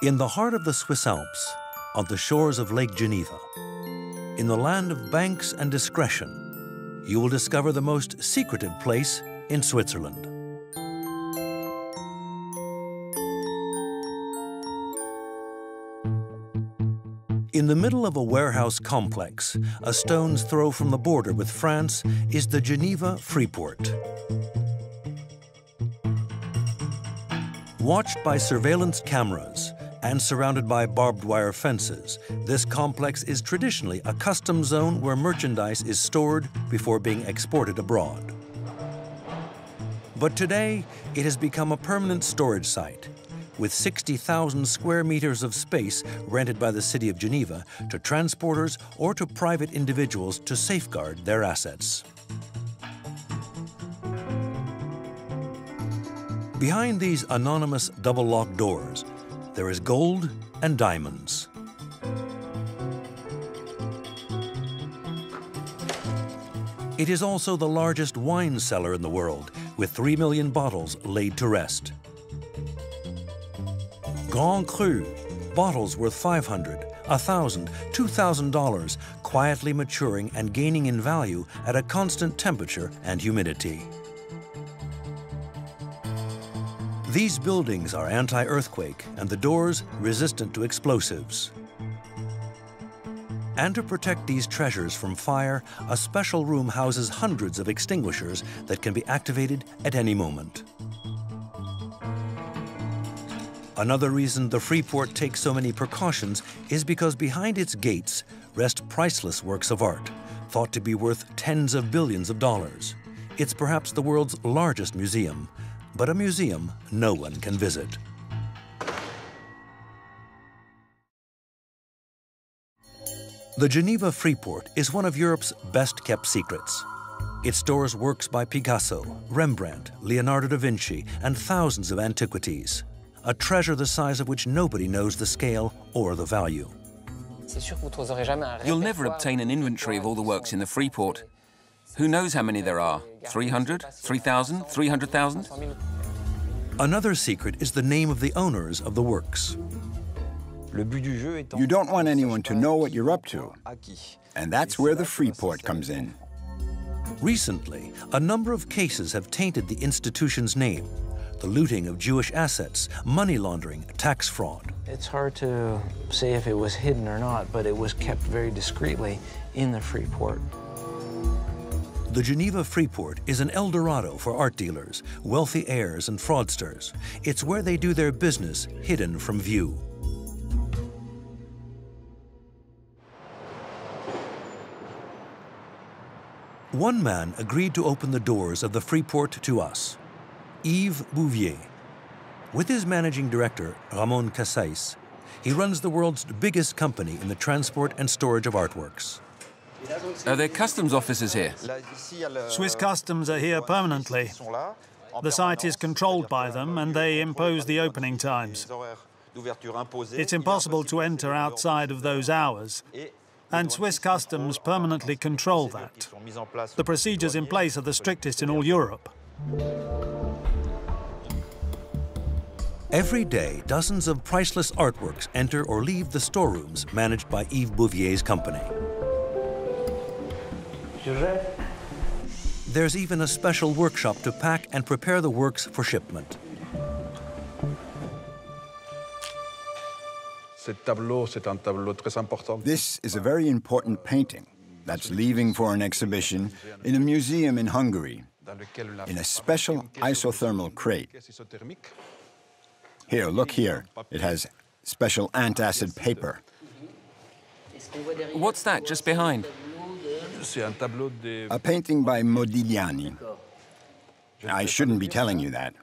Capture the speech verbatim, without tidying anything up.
In the heart of the Swiss Alps, on the shores of Lake Geneva, in the land of banks and discretion, you will discover the most secretive place in Switzerland. In the middle of a warehouse complex, a stone's throw from the border with France, is the Geneva Freeport. Watched by surveillance cameras and surrounded by barbed wire fences, this complex is traditionally a customs zone where merchandise is stored before being exported abroad. But today, it has become a permanent storage site, with sixty thousand square meters of space rented by the city of Geneva to transporters or to private individuals to safeguard their assets. Behind these anonymous double-locked doors, there is gold and diamonds. It is also the largest wine cellar in the world, with three million bottles laid to rest. Grand Cru, bottles worth five hundred dollars, one thousand dollars, two thousand dollars, quietly maturing and gaining in value at a constant temperature and humidity. These buildings are anti-earthquake and the doors resistant to explosives. And to protect these treasures from fire, a special room houses hundreds of extinguishers that can be activated at any moment. Another reason the Freeport takes so many precautions is because behind its gates rest priceless works of art, thought to be worth tens of billions of dollars. It's perhaps the world's largest museum, but a museum no one can visit. The Geneva Freeport is one of Europe's best-kept secrets. It stores works by Picasso, Rembrandt, Leonardo da Vinci, and thousands of antiquities. A treasure the size of which nobody knows the scale or the value. You'll never obtain an inventory of all the works in the Freeport. Who knows how many there are? three hundred? three thousand? three hundred thousand? Another secret is the name of the owners of the works. You don't want anyone to know what you're up to, and that's where the Freeport comes in. Recently, a number of cases have tainted the institution's name. The looting of Jewish assets, money laundering, tax fraud. It's hard to say if it was hidden or not, but it was kept very discreetly in the Freeport. The Geneva Freeport is an El Dorado for art dealers, wealthy heirs and fraudsters. It's where they do their business, hidden from view. One man agreed to open the doors of the Freeport to us. Yves Bouvier. With his managing director, Ramon Cassais, he runs the world's biggest company in the transport and storage of artworks. Are there customs officers here? Swiss customs are here permanently. The site is controlled by them and they impose the opening times. It's impossible to enter outside of those hours. And Swiss customs permanently control that. The procedures in place are the strictest in all Europe. Every day, dozens of priceless artworks enter or leave the storerooms managed by Yves Bouvier's company. There's even a special workshop to pack and prepare the works for shipment. This is a very important painting that's leaving for an exhibition in a museum in Hungary, in a special isothermal crate. Here, look here. It has special antacid paper. What's that just behind? A painting by Modigliani. I shouldn't be telling you that.